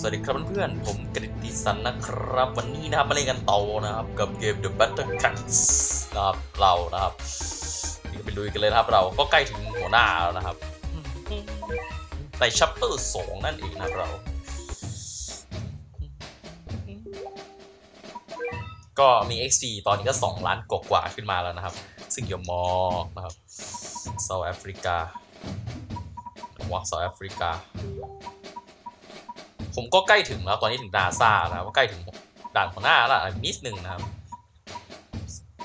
สวัสดีครับเพื่อนๆผมกฤติสันนะครับวันนี้นะครับมาเล่นกันต่อนะครับกับเกม The Battle Cats นะครับเรานะครับนี่ไปลุยกันเลยนะครับเราก็ใกล้ถึงหัวหน้าแล้วนะครับใน Chapter 2 นั่นเองนะเราก็มี XP ตอนนี้ก็2ล้านกว่าขึ้นมาแล้วนะครับซึ่งเยอะมากนะครับ South Africa ว้าว South Africaผมก็ใกล้ถึงแล้วตอนนี้ถึงดาซ่าแล้วก็ใกล้ถึงด่านหัวหน้าแล้วนิดหนึ่งนะครับ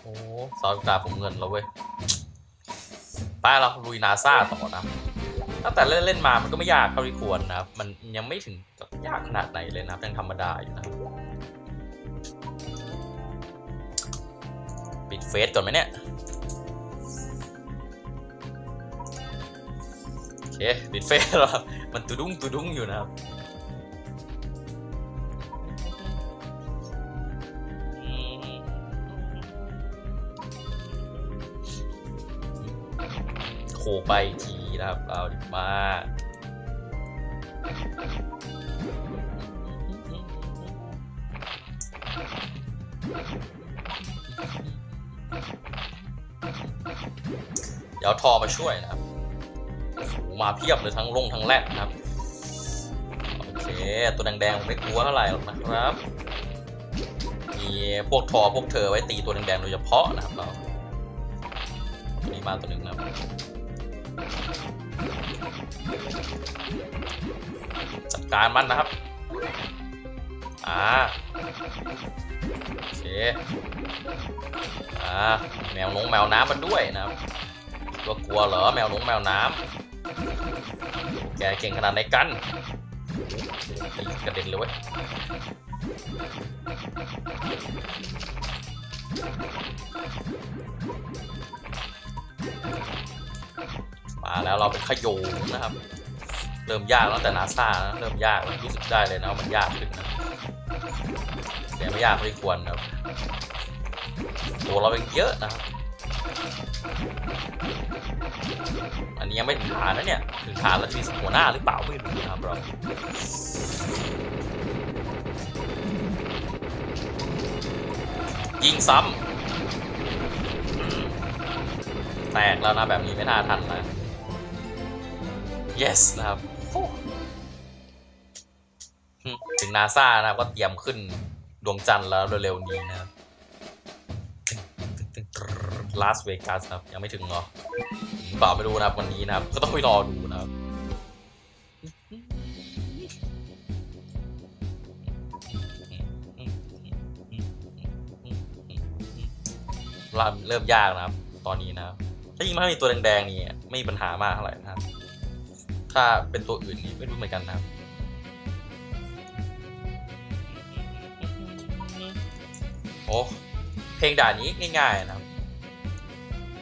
โอ้สาวตาผมเงินแล้วเว้ยป้าเราลุยนาซ่าต่อนะตั้งแต่เล่นมามันก็ไม่ยากเท่าที่ควรนะครับมันยังไม่ถึงกับยากขนาดไหนเลยนะครับยังธรรมดาอยู่นะปิดเฟสก่อนไหมเนี่ยโอเคปิดเฟสแล้วมันตุดุ้งอยู่นะครับโผล่ไปทีนะครับเอาดิมาเดี๋ยวทอมาช่วยนะครับมาเพียบเลยทั้งลงทั้งแรกนะครับโอเคตัวแดงๆไม่กลัวเท่าไหร่หรอกนะครับมีพวกทอพวกเธอไว้ตีตัวแดงๆโดยเฉพาะนะครับเรานี่มาตัวหนึ่งนะครับจัดการมันนะครับโอเคแมวน้องแมวน้ำมันด้วยนะครับตัวกลัวเหรอแมวน้องแมวน้ำแกเก่งขนาดไหนกันกระเด็นเลยเว้ยมาแล้วเราเป็นขโยงนะครับเริ่มยากแล้วแต่นาซ่านะเริ่มยากรู้สึกได้เลยนะมันยากขึ้นนะแต่ไม่ยากไม่ควรครับตัวเราเป็นเยอะนะครับอันนี้ยังไม่ถึงฐานนะเนี่ยถึงฐานแล้วจะมีหัวหน้าหรือเปล่าไม่รู้นะครับเรายิงซ้ำแตกแล้วนะแบบนี้ไม่น่าทันนะ yes นะครับถึงนาซานะครับก็เตรียมขึ้นดวงจันทร์แล้วเร็วๆนี้นะ Las Vegas ครับยังไม่ถึงเนาะเปล่าไม่รู้นะครับวันนี้นะครับก็ต้องไปรอดูนะครับเริ่มยากนะครับตอนนี้นะครับถ้ายิ่งถ้ามีตัวแดงๆนี่ไม่มีปัญหามากอะไรนะครับถ้าเป็นตัวอื่นนี่ไม่รู้เหมือนกันนะครับโอ้เพลงด่านนี้ง่ายๆนะครับ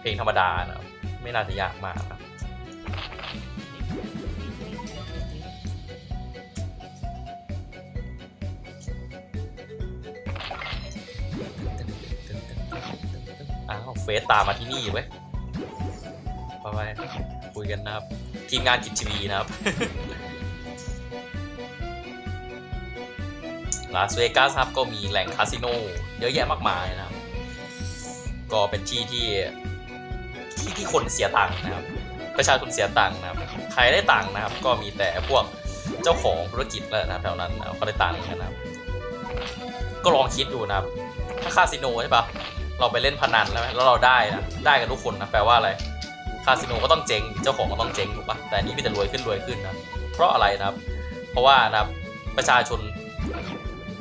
เพลงธรรมดานะครับไม่น่าจะยากมากนะครับเฟซตามมาที่นี่เว้ยไปคุยกันนะครับทีมงานกิจทีวีนะครับ ลาสเวกัสครับก็มีแหล่งคาสิโนเยอะแยะมากมายนะครับก็เป็นที่คนเสียตังค์นะครับประชาชนเสียตังค์นะครับใครได้ตังค์นะครับก็มีแต่พวกเจ้าของธุรกิจแล้วนะแถวนั้นนะก็ได้ตังค์นะครับก็ลองคิดดูนะครับถ้าคาสิโนใช่ปะเราไปเล่นพนันแล้วเราได้นะได้กันทุกคนนะแปลว่าอะไรคาสิโนก็ต้องเจ๊งเจ้าของก็ต้องเจ๊งถูกปะแต่นี้มีแต่รวยขึ้นนะเพราะอะไรนะครับเพราะว่านะครับประชาชน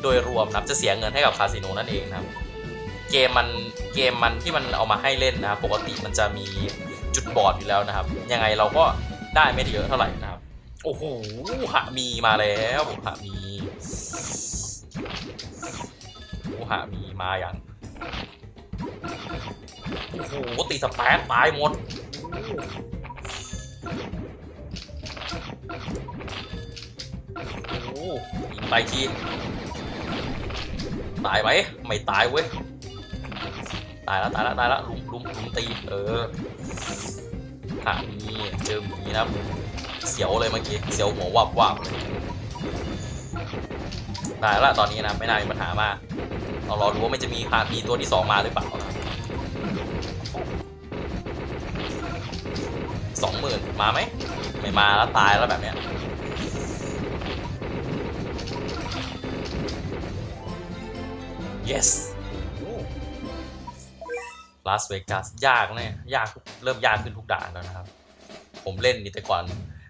โดยรวมนะครับจะเสียเงินให้กับคาสิโนนั่นเองนะครับเกมมันที่มันเอามาให้เล่นนะครับปกติมันจะมีจุดบอดอยู่แล้วนะครับยังไงเราก็ได้ไม่เยอะเท่าไหร่นะครับโอ้โหหะมีมาแล้วหะมีโอ้หะมีมาอย่างโอ้โหตีสแปรตายหมดโอ้ยิงไปทีตายไหมไม่ตายเว้ยตายแล้วลุมตีหามีเจอมีนะเสียวเลยเมื่อกี้เสียวหัววับเลย ได้แล้วตอนนี้นะไม่น่ามีปัญหามากเรารอดูว่ามันจะมีพาทีตัวที่2มาหรือเปล่า 20,000 มาไหมไม่มาแล้วตายแล้วแบบเนี้ยyes Las Vegas ยากแน่ยากเริ่มยากขึ้นทุกด่านแล้วนะครับผมเล่นนี่แต่ก่อน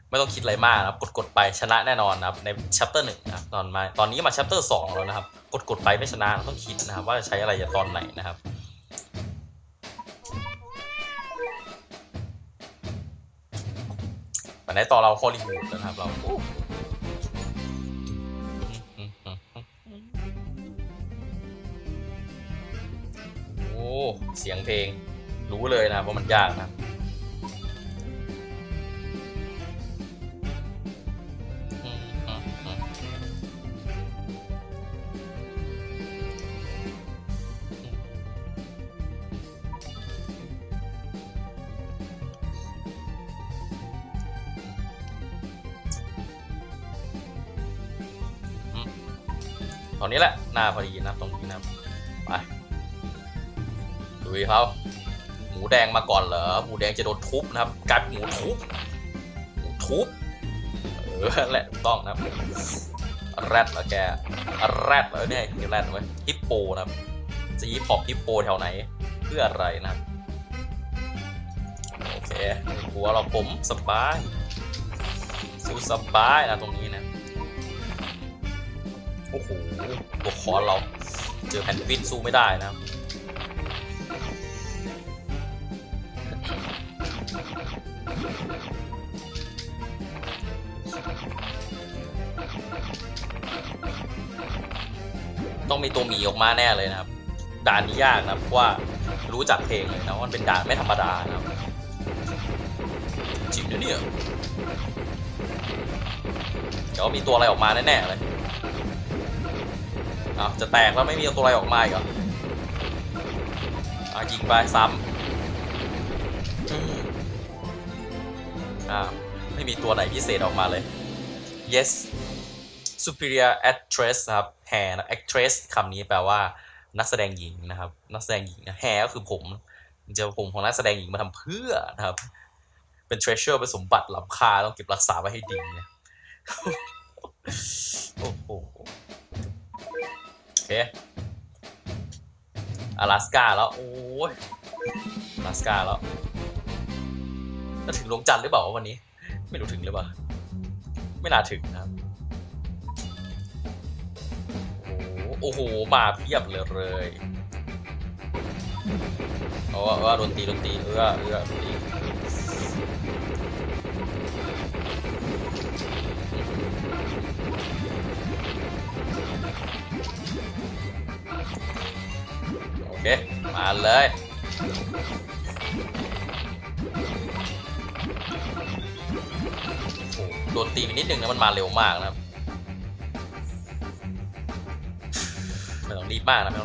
ไม่ต้องคิดอะไรมากนะครับกดไปชนะแน่นอนนะครับใน chapter 1นะครับตอนนี้มา chapter 2แล้วนะครับกดไปไม่ชนะต้องคิดนะครับว่าจะใช้อะไรจะตอนไหนนะครับมาในตอนเราฮอลลีวูดนะครับเราโอ้เสียงเพลงรู้เลยนะเพราะมันยากนะตอนนี้แหละหน้าพอดีนะตรงนี้นะไปดูเขาหมูแดงมาก่อนเหรอหมูแดงจะโดนทุบนะครับกัดหมูทุบแหละต้องนะแรดเหรอแกแรดเหรอเนี่ยแรดเหรอฮิปโปนะจะยิปอปฮิปโปแถวไหนเพื่ออะไรนะโอเคหัวเราผมสบายสู้สบายนะตรงนี้นะโอ้โหตัวคอเราเจอแพนกวินสู้ไม่ได้นะต้องมีตัวหมีออกมาแน่เลยนะครับด่านนี้ยากนะเพราะว่ารู้จักเพลงเลยนะมันเป็นด่านไม่ธรรมดานะครับจริงนะเนี่ยเดี๋ยวมีตัวอะไรออกมาแน่ๆเลยอ้าวจะแตกแล้วไม่มีตัวอะไรออกมาอีกเหรอยิงไปซ้ำไม่มีตัวไหนพิเศษออกมาเลย yes superior actress นะครับ hair นะ actress คำนี้แปลว่านักแสดงหญิงนะครับนักแสดงหญิง hair ก็คือผมเจอผมของนักแสดงหญิงมาทำเพื่อนะครับเป็น treasure เป็นสมบัติล้ำค่าต้องเก็บรักษาไว้ให้ดีนะโอ้โหโอเค阿拉斯加แล้วโอ้ย阿拉斯加แล้วจะถึงดวงจันทร์หรือเปล่าวันนี้ไม่รู้ถึงหรือเปล่าไม่น่าถึงนะครับโอ้โหมาเพียบเลยเอาว่าโดนตีโดนตีโอเคมาเลยโดนตีไปนิดนึงนะมันมาเร็วมากนะครับไม่ต้องรีบมากนะเ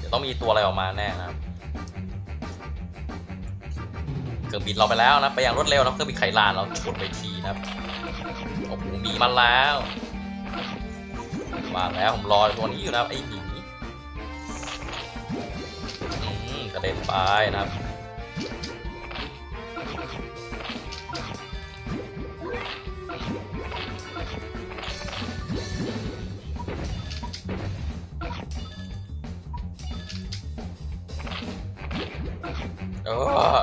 ดี๋ยวต้องมีตัวอะไรออกมาแน่นะครับเครื่องบินเราไปแล้วนะไปอย่างรวดเร็วนะเครื่องบินไขลานเราชนไปทีนะครับโอ้โหหมีมาแล้วผมรอตัวนี้อยู่นะไอ้หมีกระเด็นไปนะครับ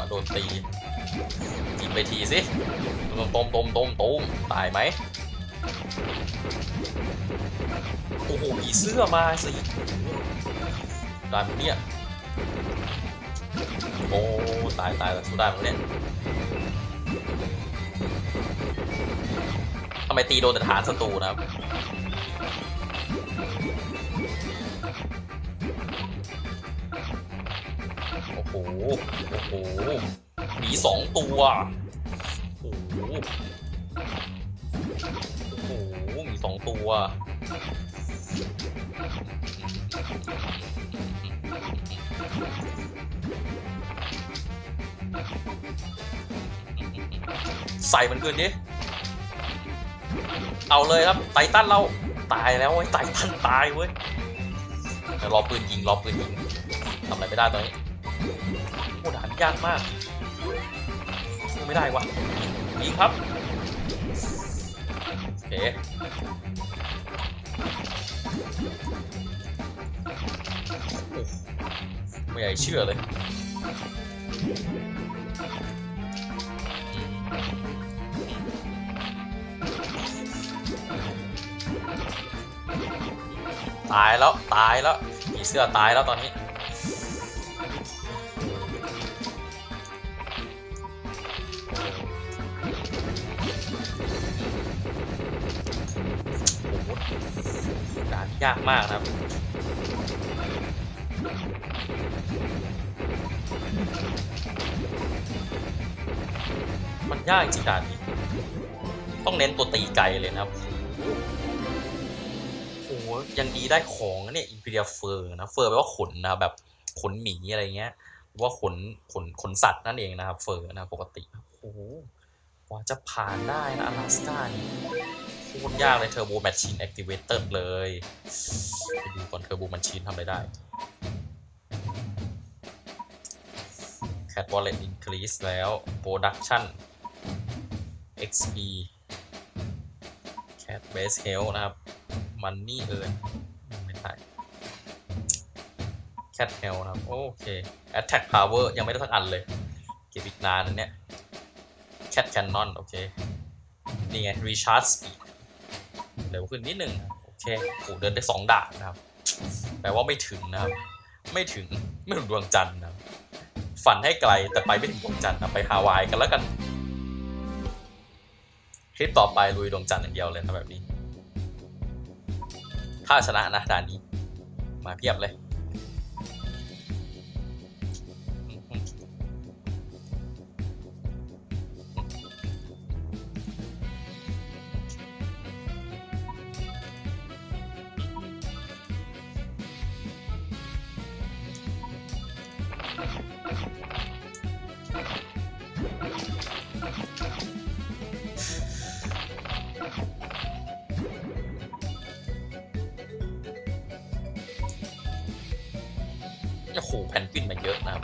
โดนตีกินไปทีสิต้มตายไหมโอ้โหผีเสื้อมาสิด่านเนี่ยโอ้ตายแล้วสู้ได้มั้ยเนี่ยทำไมตีโดนแต่ฐานศัตรูนะครับโอ้โหมี2ตัวโอ้โหมี2ตัวใส่มันขึ้นดิเอาเลยครับไททันเรา ตายแล้วไอ้ไตทันตายเว้ยรอปืนยิงรอปืนยิงทำอะไรไม่ได้ตอนนี้โอ้ด่านยากมากไม่ได้วะยิงครับโอเคไม่อยากเชื่อเลยตายแล้วตายแล้วมีเสื้อตายแล้วตอนนี้ด่านยากมากนะครับมันยากจริงด่านนี้ต้องเน้นตัวตีไกลเลยนะครับโอ้ยังดีได้ของเนี่ยอิมพีเรียลเฟอร์นะเฟอร์แปลว่าขนนะแบบขนหมีอะไรเงี้ยว่าขนสัตว์นั่นเองนะครับเฟอร์นะปกติโอ้โหกว่าจะผ่านได้นะอลาสก้านี่โคตรยากเลยเทอร์โบแมชชีนแอคทิเวเตอร์เลยไปดูก่อนเทอร์โบแมชชีนทำอะไรได้แคทวอลเล็ตอินครีสแล้วโปรดักชั่น XP Cat Base Health นะครับมันนี่ไม่ใช่ Cat Health นะครับโอเค Attack Power ยังไม่ได้สักอันเลยเก็บอีกนานนั้นเนี่ย Cat Cannon โอเคนี่ไง Recharge Speed เร็วขึ้นนิดนึงโอเคกูเดินได้2ด่านนะครับแปลว่าไม่ถึงนะครับไม่ถึงดวงจันทร์นะฝันให้ไกลแต่ไปไม่ถึงดวงจันทร์นะไปฮาวายกันแล้วกันคลิปต่อไปลุยดวงจันทร์อย่างเดียวเลยนะแบบนี้ถ้าชนะนะด่านนี้มาเพียบเลยโอ้โหแผ่นปิ้นมาเยอะนะครับ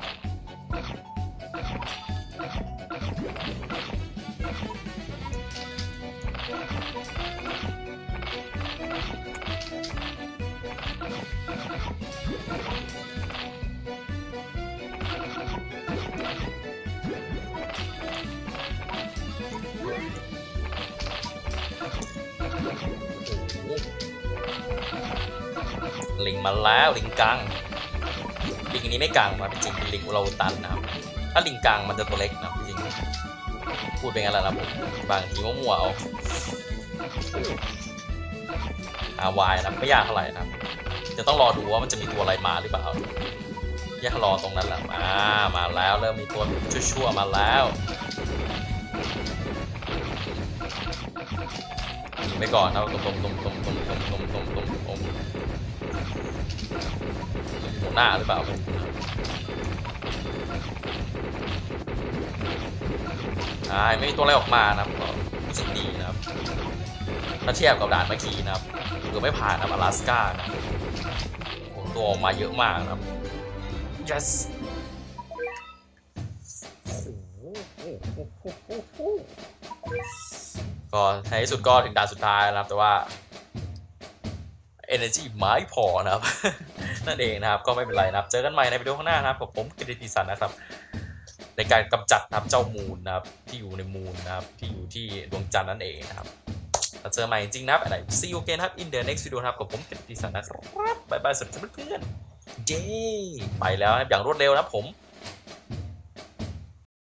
ลิงมาแล้วลิงกังลิงนี้ไม่กลางมาเป็นจริงเป็นลิงอุลาอุตันนะครับถ้าลิงกลางมันจะตัวเล็กนะจริงพูดเป็นอะไรนะผมบางทีก็มัวเอาวายนะไม่ยากเท่าไหร่นะจะต้องรอดูว่ามันจะมีตัวอะไรมาหรือเปล่าอย่ารอตรงนั้นแหละมาแล้วเริ่มมีตัวชั่วๆมาแล้วยิงไปก่อนนะตรงหน้าหรือเปล่าไม่มีตัวอะไรออกมานะครับรู้สึกดีนะครับถ้าเทียบกับด่านเมื่อกี้นะครับคือไม่ผ่านนะอลาสก้าตัวออกมาเยอะมากนะครับ yes ก็ในที่สุดก็ถึงด่านสุดท้ายนะครับแต่ว่าenergy ไม่พอนะครับนั่นเองนะครับก็ไม่เป็นไรนะครับเจอกันใหม่ในวิดีโอข้างหน้านะครับกับผมกิตติศักดิ์นะครับในการกำจัดนะครับเจ้ามูลนะครับที่อยู่ในมูลนะครับที่อยู่ที่ดวงจันทร์นั่นเองนะครับเราเจอใหม่จริงนะครับอะไร see you again ครับ in the next video นะครับกับผมกิตติศักดิ์นะครับบ๊ายบายสวัสดีเพื่อนๆเย้ไปแล้วนะครับอย่างรวดเร็วนะผม